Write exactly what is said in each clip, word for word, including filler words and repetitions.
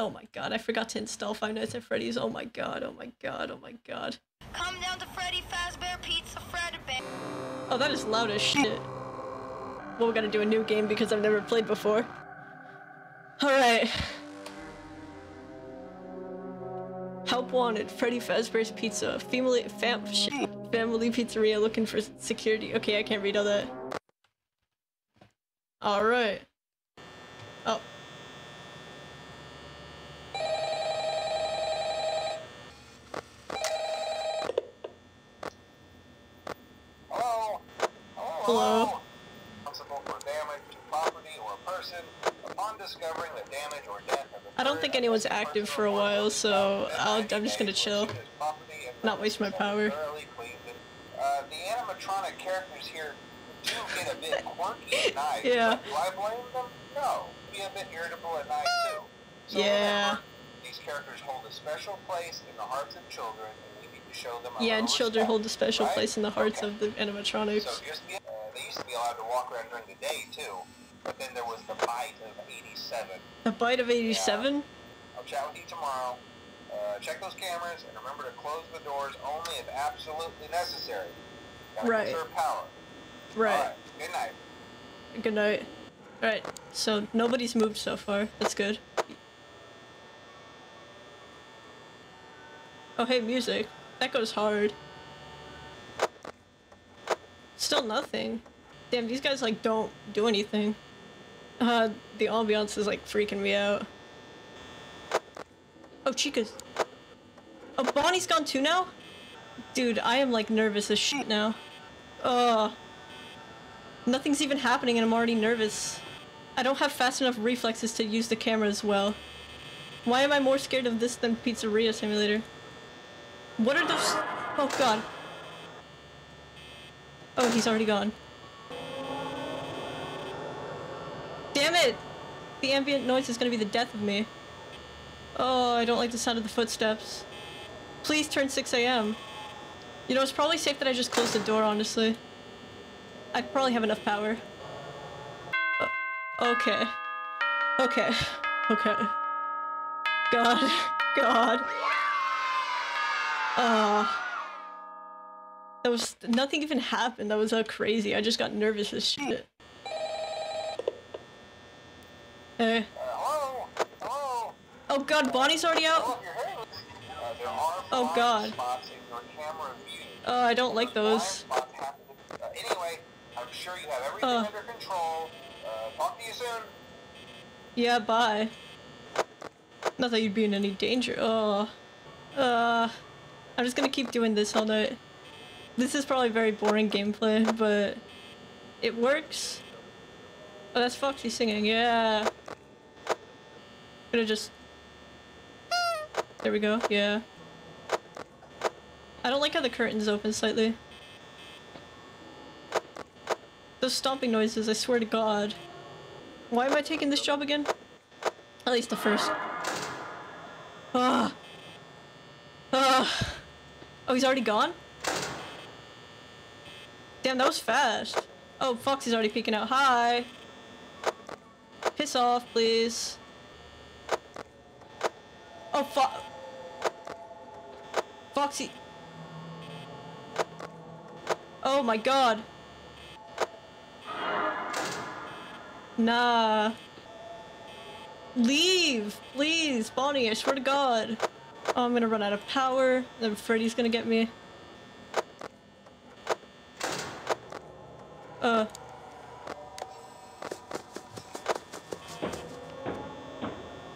Oh my god, I forgot to install Five Nights at Freddy's. Oh my god, oh my god, oh my god. Come down to Freddy Fazbear's Pizza Freddy. Oh, that is loud as shit. Well, we're gonna do a new game because I've never played before. Alright. Help Wanted, Freddy Fazbear's Pizza, family, fam, shit, family pizzeria looking for security. Okay, I can't read all that. Alright. Oh. Hello. Responsible for damage to property or person upon discovering the damage or death of the I don't think anyone's active for a while, so I'll, I'm just gonna chill, not waste my power. Uh, the animatronic characters here do get a bit quirky at night. Yeah. Do I blame them? No. Be a bit irritable at night too. So yeah. Remember, these characters hold a special place in the hearts of children. Show them yeah, and children respect, hold a special right? place in the hearts okay. of the animatronics. So just be, uh, they used to be allowed to walk around during the day, too. But then there was the Bite of eighty-seven. The Bite of eighty-seven? Yeah. I'll chat with you tomorrow. Uh, check those cameras, and remember to close the doors only if absolutely necessary. Gotta right. conserve power. Right. All right. Good night. Good night. Alright, so nobody's moved so far. That's good. Oh, hey, music. That goes hard. Still nothing. Damn, these guys like don't do anything. Uh, the ambiance is like freaking me out. Oh, Chica's. Oh, Bonnie's gone too now? Dude, I am like nervous as shit now. Ugh. Nothing's even happening and I'm already nervous. I don't have fast enough reflexes to use the camera as well. Why am I more scared of this than Pizzeria Simulator? What are those? Oh god. Oh, he's already gone. Damn it! The ambient noise is gonna be the death of me. Oh, I don't like the sound of the footsteps. Please turn six A M You know, it's probably safe that I just close the door, honestly. I probably have enough power. Oh, okay. Okay. Okay. God. God. Uh, that was- nothing even happened, that was uh, crazy, I just got nervous as shit. Hey. Uh, hello? Hello? Oh god, Bonnie's already out? Oh god. Oh, I don't like those. Anyway, I'm sure you have everything under control. Talk to you soon. Yeah, bye. Not that you'd be in any danger. Oh. Uh... I'm just gonna keep doing this all night. This is probably very boring gameplay, but it works. Oh, that's Foxy singing, yeah. I'm gonna just... There we go, yeah. I don't like how the curtains open slightly. Those stomping noises, I swear to god. Why am I taking this job again? At least the first. Ah. Ah. Oh, he's already gone? Damn, that was fast. Oh, Foxy's already peeking out. Hi! Piss off, please. Oh, Fo- Foxy! Oh my god! Nah. Leave! Please, Bonnie, I swear to god. Oh, I'm gonna run out of power, then Freddy's gonna get me. Uh.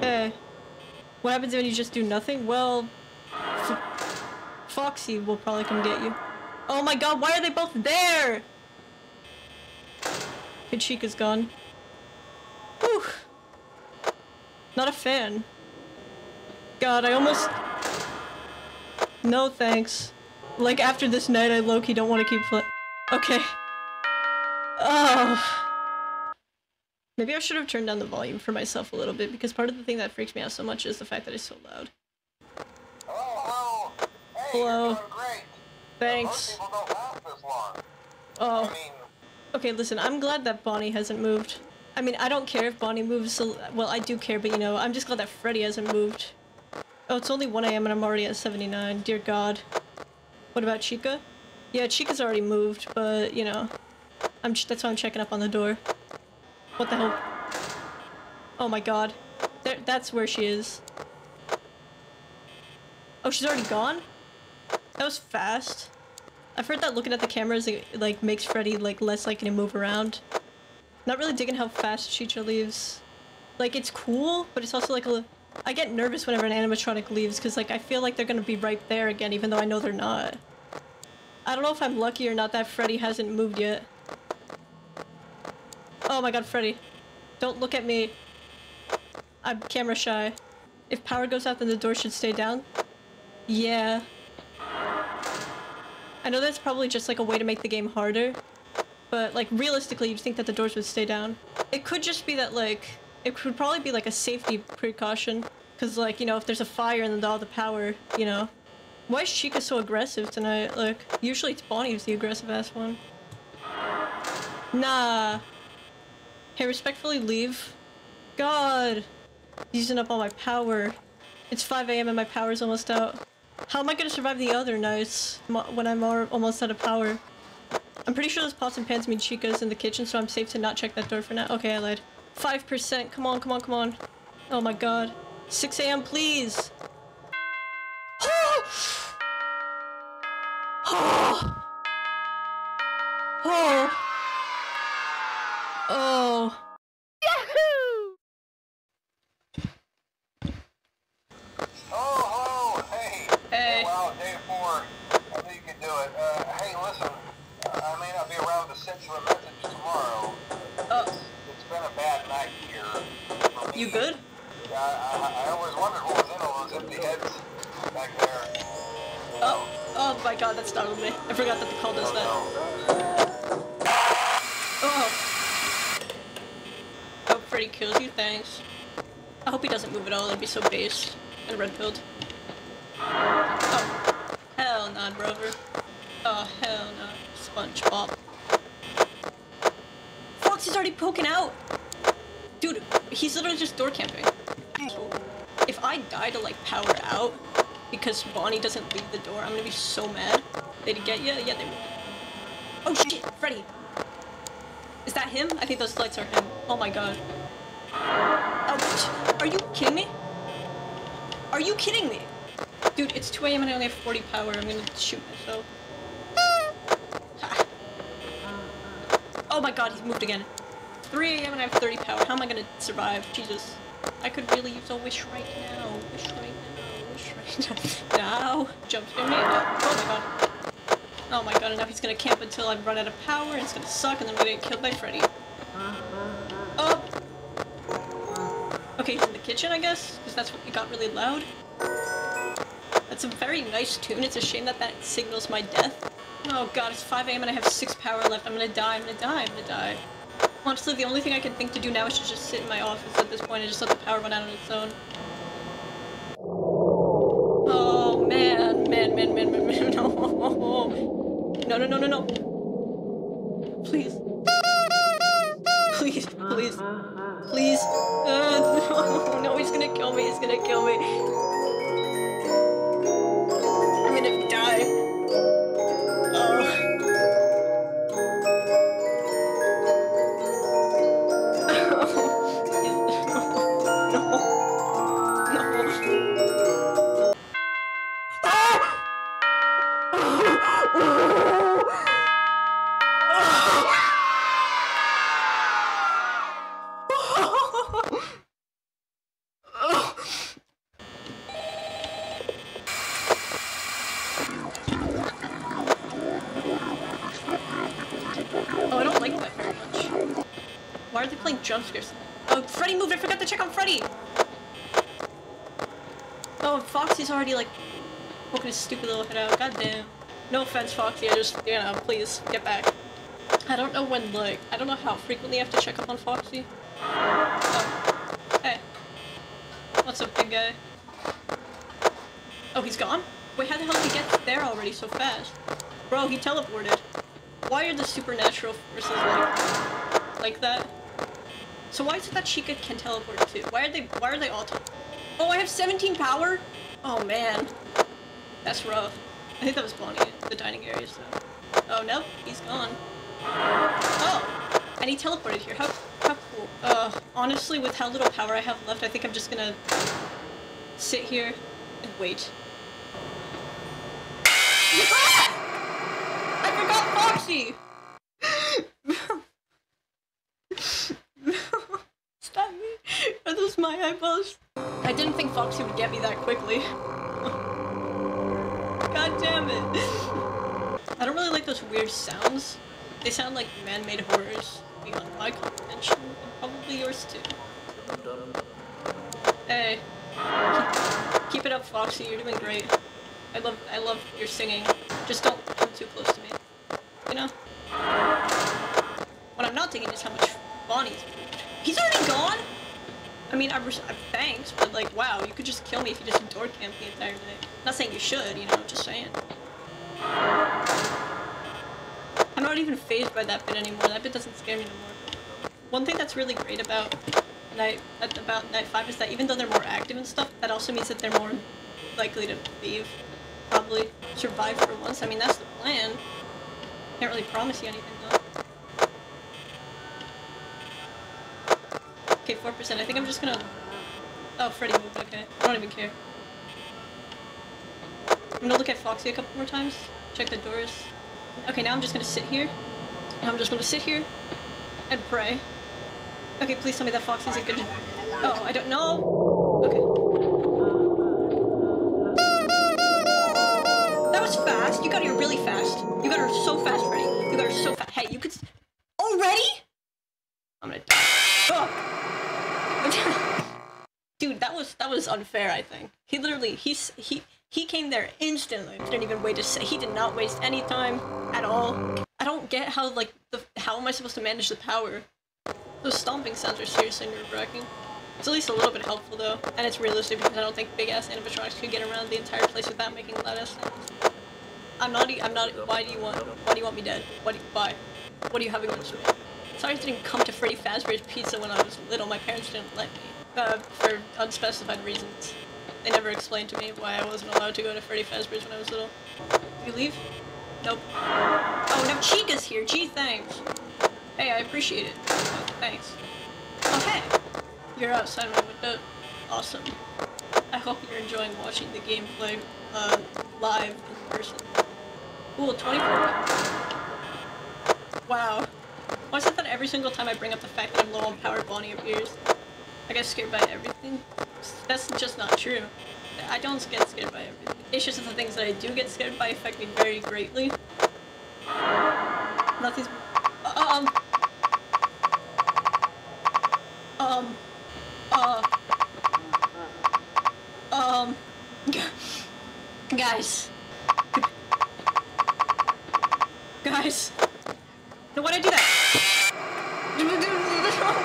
Hey. What happens when you just do nothing? Well... F Foxy will probably come get you. Oh my god, why are they both there?! Hachika's gone. Whew. Not a fan. God, I almost... No thanks. Like, after this night, I low-key don't want to keep playing. Okay. Oh. Maybe I should have turned down the volume for myself a little bit, because part of the thing that freaks me out so much is the fact that it's so loud. Hello, hello. Hey, hello. You're doing great. Thanks. Now, most people don't laugh this long. Oh. I mean... Okay, listen, I'm glad that Bonnie hasn't moved. I mean, I don't care if Bonnie moves. Well, I do care, but you know, I'm just glad that Freddy hasn't moved. Oh, it's only one A M and I'm already at seventy-nine. Dear God. What about Chica? Yeah, Chica's already moved, but you know, I'm ch that's why I'm checking up on the door. What the hell? Oh my God. There, that's where she is. Oh, she's already gone? That was fast. I've heard that looking at the cameras, it, like, makes Freddy, like, less likely to move around. Not really digging how fast Chica leaves. Like, it's cool, but it's also, like, a... I get nervous whenever an animatronic leaves, because, like, I feel like they're gonna be right there again, even though I know they're not. I don't know if I'm lucky or not that Freddy hasn't moved yet. Oh my God, Freddy. Don't look at me. I'm camera shy. If power goes out, then the door should stay down. Yeah. I know that's probably just like a way to make the game harder, but like realistically, you'd think that the doors would stay down. It could just be that like, it could probably be like a safety precaution. Cause like, you know, if there's a fire and then all the power, you know. Why is Chica so aggressive tonight? Like, usually it's Bonnie who's the aggressive ass one. Nah. Hey, respectfully leave. God. Using up all my power. It's five A M and my power's almost out. How am I gonna survive the other nights when I'm almost out of power? I'm pretty sure those pots and pans mean Chica's in the kitchen, so I'm safe to not check that door for now. Okay, I lied. five percent. Come on, come on, come on. Oh my God. six A M, please! Oh! Oh! Oh! Oh! You good? Yeah, I, I, I always wondered what was in all those empty heads back there. Oh, oh my God, that startled me. I forgot that the call does that. Oh. Oh, Freddy kills you, thanks. I hope he doesn't move at all, that'd be so based and red-pilled. Oh, hell no, Rover. Oh, hell no, SpongeBob. Fox is already poking out! Dude, he's literally just door camping. If I die to like power out because Bonnie doesn't leave the door, I'm gonna be so mad. They'd get you? Yeah, they would. Oh shit, Freddy! Is that him? I think those lights are him. Oh my God. Oh, are you kidding me? Are you kidding me? Dude, it's two A M and I only have forty power. I'm gonna shoot myself. Ha. Oh my God, he's moved again. three A M and I have thirty power. How am I gonna survive? Jesus. I could really use a wish right now. Wish right now. Wish right now. Now. Jump to me. Oh, oh my God. Oh my God, enough. He's gonna camp until I run out of power and it's gonna suck and then I'm gonna get killed by Freddy. Oh! Okay, he's in the kitchen, I guess? Because that's what it got really loud. That's a very nice tune. It's a shame that that signals my death. Oh God, it's five A M and I have six power left. I'm gonna die. I'm gonna die. I'm gonna die. Honestly, the only thing I can think to do now is to just sit in my office at this point and just let the power run out on its own. Oh, man, man, man, man, man, man, no. No, no, no, no, no. Please. Please, please, please. Uh, no, no, he's gonna kill me, he's gonna kill me. I'm gonna die. Oh. Jump scares. Oh, Freddy moved! I forgot to check on Freddy! Oh, Foxy's already, like, poking his stupid little head out. God damn. No offense, Foxy, I just, you know, please, get back. I don't know when, like, I don't know how frequently I have to check up on Foxy. Oh. Hey. What's up, big guy? Oh, he's gone? Wait, how the hell did he get there already so fast? Bro, he teleported. Why are the supernatural forces, like, like that? So why is it that Chica can teleport too? Why are they why are they all teleport? Oh, I have seventeen power? Oh man. That's rough. I think that was Bonnie in the dining area, so. Oh nope, he's gone. Oh! And he teleported here. How how cool. Uh honestly, with how little power I have left, I think I'm just gonna sit here and wait. Ah! I forgot Foxy! Stop me! Are those my eyeballs? I didn't think Foxy would get me that quickly. God damn it! I don't really like those weird sounds. They sound like man-made horrors beyond my comprehension, and probably yours too. Hey. Keep it up, Foxy, you're doing great. I love I love your singing. Just don't come too close to me. You know? What I'm not thinking is how much Bonnie's moved. He's already gone? I mean, I'm, I'm thanks, but like, wow, you could just kill me if you just door camped the entire night. Not saying you should, you know, just saying. I'm not even phased by that bit anymore. That bit doesn't scare me no more. One thing that's really great about night about night five is that even though they're more active and stuff, that also means that they're more likely to leave, probably survive for once. I mean, that's the plan. Can't really promise you anything though. Okay, four percent. I think I'm just gonna. Oh, Freddy moved. Okay, I don't even care. I'm gonna look at Foxy a couple more times. Check the doors. Okay, now I'm just gonna sit here. I'm just gonna sit here and pray. Okay, please tell me that Foxy's a good. Oh, I don't know. Okay. Fast. You got her really fast. You got her so fast, Freddy. You got her so fast. Hey, you could s already? I'm gonna die. Oh. Dude, that was that was unfair, I think. He literally he's he he came there instantly. Didn't even wait to say he did not waste any time at all. I don't get how like the how am I supposed to manage the power? Those stomping sounds are seriously nerve-wracking. It's at least a little bit helpful though, and it's realistic because I don't think big-ass animatronics could get around the entire place without making loud-ass sounds. I'm not. I'm not. Why do you want? Why do you want me dead? What? Why? What are you having against me? Sorry, I didn't come to Freddy Fazbear's Pizza when I was little. My parents didn't let me, uh, for unspecified reasons. They never explained to me why I wasn't allowed to go to Freddy Fazbear's when I was little. You leave? Nope. Oh, now Chica's here. Gee, thanks. Hey, I appreciate it. Oh, thanks. Okay. You're outside my window. Awesome. I hope you're enjoying watching the gameplay uh, live in person. Cool, twenty-four. Wow. Why is it that every single time I bring up the fact that I'm low on power, Bonnie appears? I get scared by everything. That's just not true. I don't get scared by everything. It's just that the things that I do get scared by affect me very greatly. Nothing's. Uh, um. Um. Uh. Um. Guys. Guys, no, why did I do that?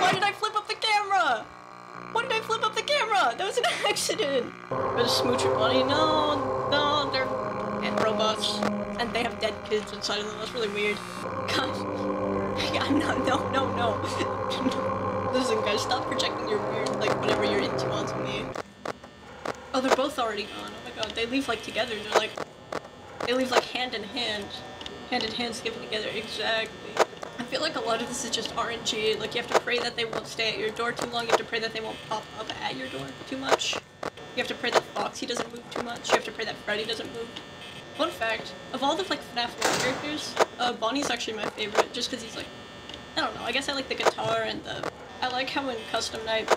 Why did I flip up the camera? Why did I flip up the camera? That was an accident. There's a smoocher bunny. No, no, they're and robots, and they have dead kids inside of them. That's really weird. Gosh, yeah, no, no, no, no. Listen, guys, stop projecting your weird, like whatever you're into onto me. Oh, they're both already gone. Oh my god, they leave like together. They're like, they leave like hand in hand. Hand in hands given together, exactly. I feel like a lot of this is just R N G. Like, you have to pray that they won't stay at your door too long. You have to pray that they won't pop up at your door too much. You have to pray that Foxy doesn't move too much. You have to pray that Freddy doesn't move. Fun fact, of all the, like, FNAF one characters, uh, Bonnie's actually my favorite, just because he's, like, I don't know, I guess I like the guitar and the... I like how in Custom Night,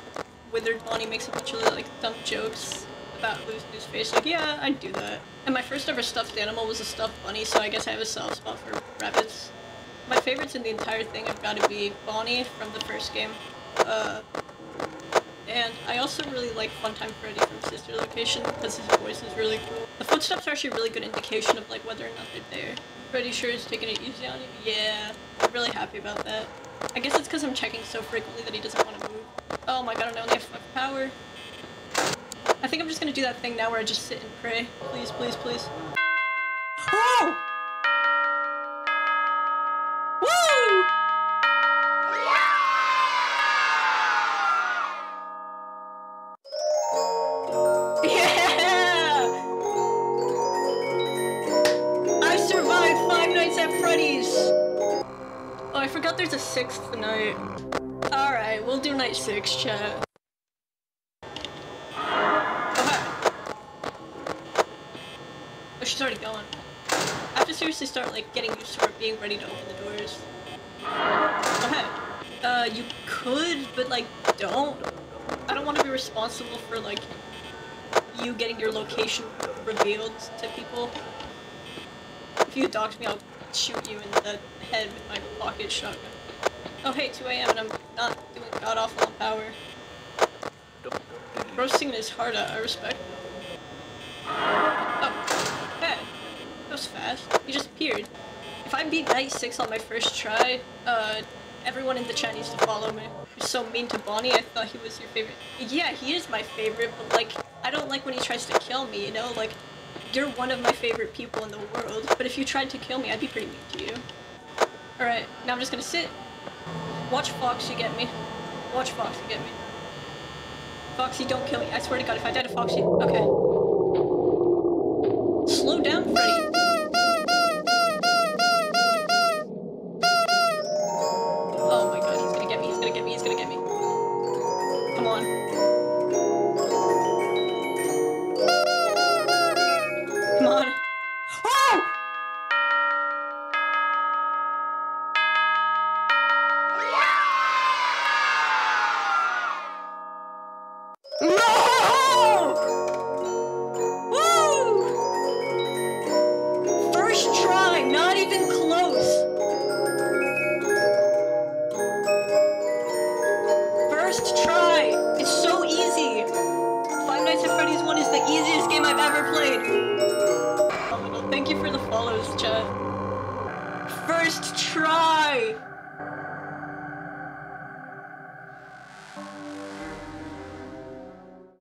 Withered Bonnie makes a bunch of, like, dumb jokes about Lulu's face. Like, yeah, I'd do that. And my first ever stuffed animal was a stuffed bunny, so I guess I have a soft spot for rabbits. My favorites in the entire thing have got to be Bonnie from the first game, uh, and I also really like Funtime Freddy from Sister Location because his voice is really cool. The footsteps are actually a really good indication of like whether or not they're there. Freddy sure is taking it easy on him. Yeah, I'm really happy about that. I guess it's because I'm checking so frequently that he doesn't want to move. Oh my god, I only have five power. I think I'm just gonna do that thing now where I just sit and pray. Please, please, please. Whoa! Woo! Yeah! days. Oh, I forgot there's a sixth night. Alright, we'll do night six, chat. Okay. Oh, she's already going. I have to seriously start, like, getting used to her being ready to open the doors. Okay. Uh, you could, but, like, don't. I don't want to be responsible for, like, you getting your location revealed to people. If you dox me, I'll shoot you in the head with my pocket shotgun. Oh hey, two A M and I'm not doing god-awful on power. Roasting is harder, I respect. Oh, hey. That was fast. You just appeared. If I beat night six on my first try, uh, everyone in the chat needs to follow me. You're so mean to Bonnie, I thought he was your favorite. Yeah, he is my favorite, but like, I don't like when he tries to kill me, you know? Like, you're one of my favorite people in the world, but if you tried to kill me, I'd be pretty mean to you. Alright, now I'm just gonna sit. Watch Foxy get me. Watch Foxy get me. Foxy, don't kill me. I swear to God, if I die to Foxy... Okay. Slow down, Freddy. Oh my God, he's gonna get me, he's gonna get me, he's gonna get me. Come on. Thank you for the follows, chat. First try!